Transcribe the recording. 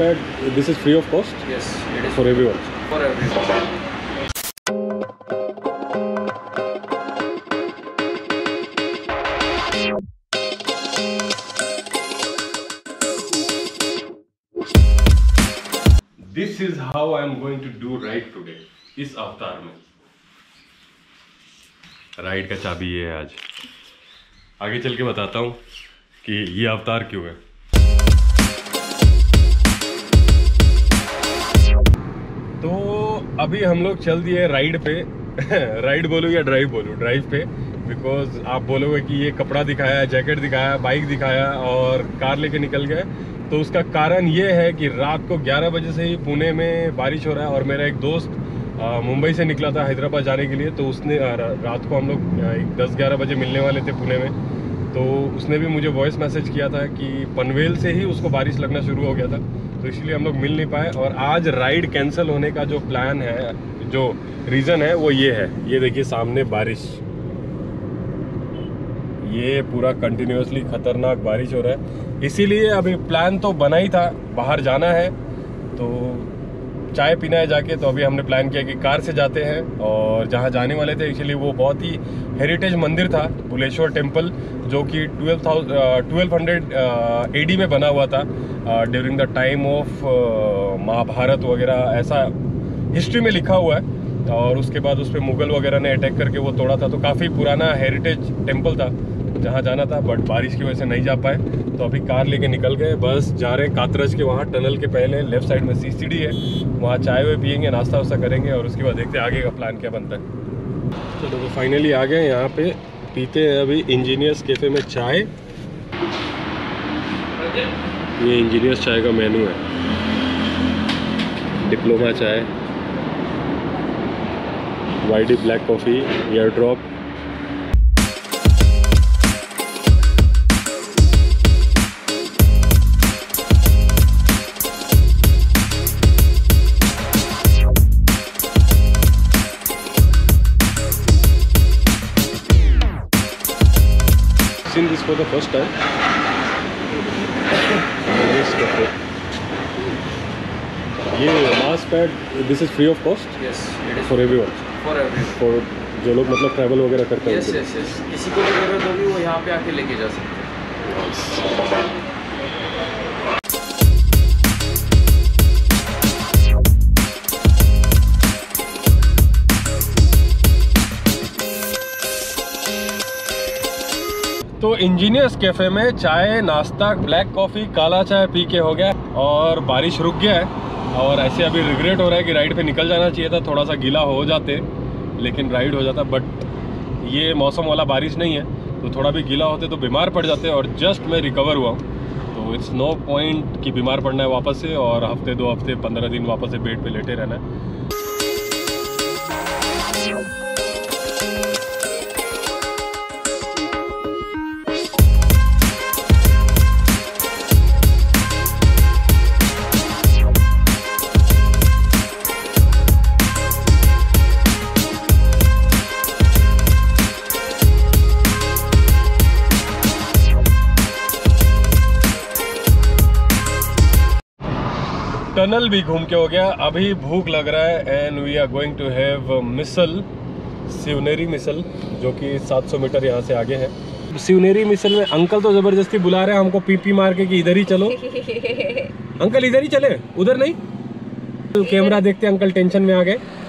that this is free of cost? Yes, it is for everyone. For everyone. This is how I am going to do ride today. इस अवतार में ride का चाबी ये है आज। आगे चल के बताता हूँ कि ये अवतार क्यों है। तो अभी हम लोग चल दिए राइड पे राइड बोलूँ या ड्राइव बोलूँ, ड्राइव पे, बिकॉज आप बोलोगे कि ये कपड़ा दिखाया, जैकेट दिखाया, बाइक दिखाया और कार लेके निकल गए। तो उसका कारण ये है कि रात को 11 बजे से ही पुणे में बारिश हो रहा है और मेरा एक दोस्त मुंबई से निकला था हैदराबाद जाने के लिए, तो उसने रात को हम लोग 10-11 बजे मिलने वाले थे पुणे में, तो उसने भी मुझे वॉइस मैसेज किया था कि पनवेल से ही उसको बारिश लगना शुरू हो गया था, तो इसलिए हम लोग मिल नहीं पाए। और आज राइड कैंसिल होने का जो प्लान है, जो रीज़न है वो ये है। ये देखिए सामने बारिश, ये पूरा कंटिन्यूसली खतरनाक बारिश हो रहा है। इसीलिए अभी प्लान तो बना ही था, बाहर जाना है तो चाय पीना है जाके, तो अभी हमने प्लान किया कि कार से जाते हैं। और जहाँ जाने वाले थे एक्चुअली वो बहुत ही हेरिटेज मंदिर था, भुलेश्वर टेम्पल, जो कि 1200 AD में बना हुआ था during the time of Mahabharat वगैरह, ऐसा हिस्ट्री में लिखा हुआ है। और उसके बाद उस पर मुगल वगैरह ने अटैक करके वो तोड़ा था, तो काफ़ी पुराना हेरिटेज टेम्पल था जहाँ जाना था, बट बारिश की वजह से नहीं जा पाए। तो अभी कार लेके निकल गए, बस जा रहे कात्रज के वहाँ टनल के पहले लेफ्ट साइड में सीसीडी है, वहाँ चाय वाय पियेंगे, नाश्ता वास्ता करेंगे और उसके बाद देखते हैं आगे का प्लान क्या बनता है। चलो तो फाइनली आ गए, यहाँ पे पीते हैं अभी इंजीनियर्स कैफ़े में चाय। ये इंजीनियर्स चाय का मेन्यू है, डिप्लोमा चाय, वाइडी black coffee, air drop. Seen this for the first time. ये mask pad, this is free of cost? Yes, it is for everyone. For everyone, जो लोग मतलब ट्रैवल वगैरह करते हैं। यस यस यस, किसी को भी जरूरत होगी वो यहाँ पे आके लेके जा सकते हैं। तो इंजीनियर्स कैफ़े में चाय, नाश्ता, ब्लैक कॉफ़ी, काला चाय पी के हो गया और बारिश रुक गया है। और ऐसे अभी रिग्रेट हो रहा है कि राइड पे निकल जाना चाहिए था, थोड़ा सा गीला हो जाते लेकिन राइड हो जाता, बट ये मौसम वाला बारिश नहीं है, तो थोड़ा भी गीला होते तो बीमार पड़ जाते। और जस्ट मैं रिकवर हुआ हूँ, तो इट्स नो पॉइंट कि बीमार पड़ना है वापस से और हफ्ते 2 हफ्ते 15 दिन वापस से बेड पर लेटे रहना है। टनल भी घूम के हो गया, अभी भूख लग रहा है and we are going to have misal, Shivneri misal, जो कि 700 मीटर यहाँ से आगे है। सिवनेरी मिसल में अंकल तो ज़बरदस्ती बुला रहे हैं हमको पीपी मार के कि इधर ही चलो। अंकल इधर ही चले, उधर नहीं। कैमरा देखते अंकल टेंशन में आ गए।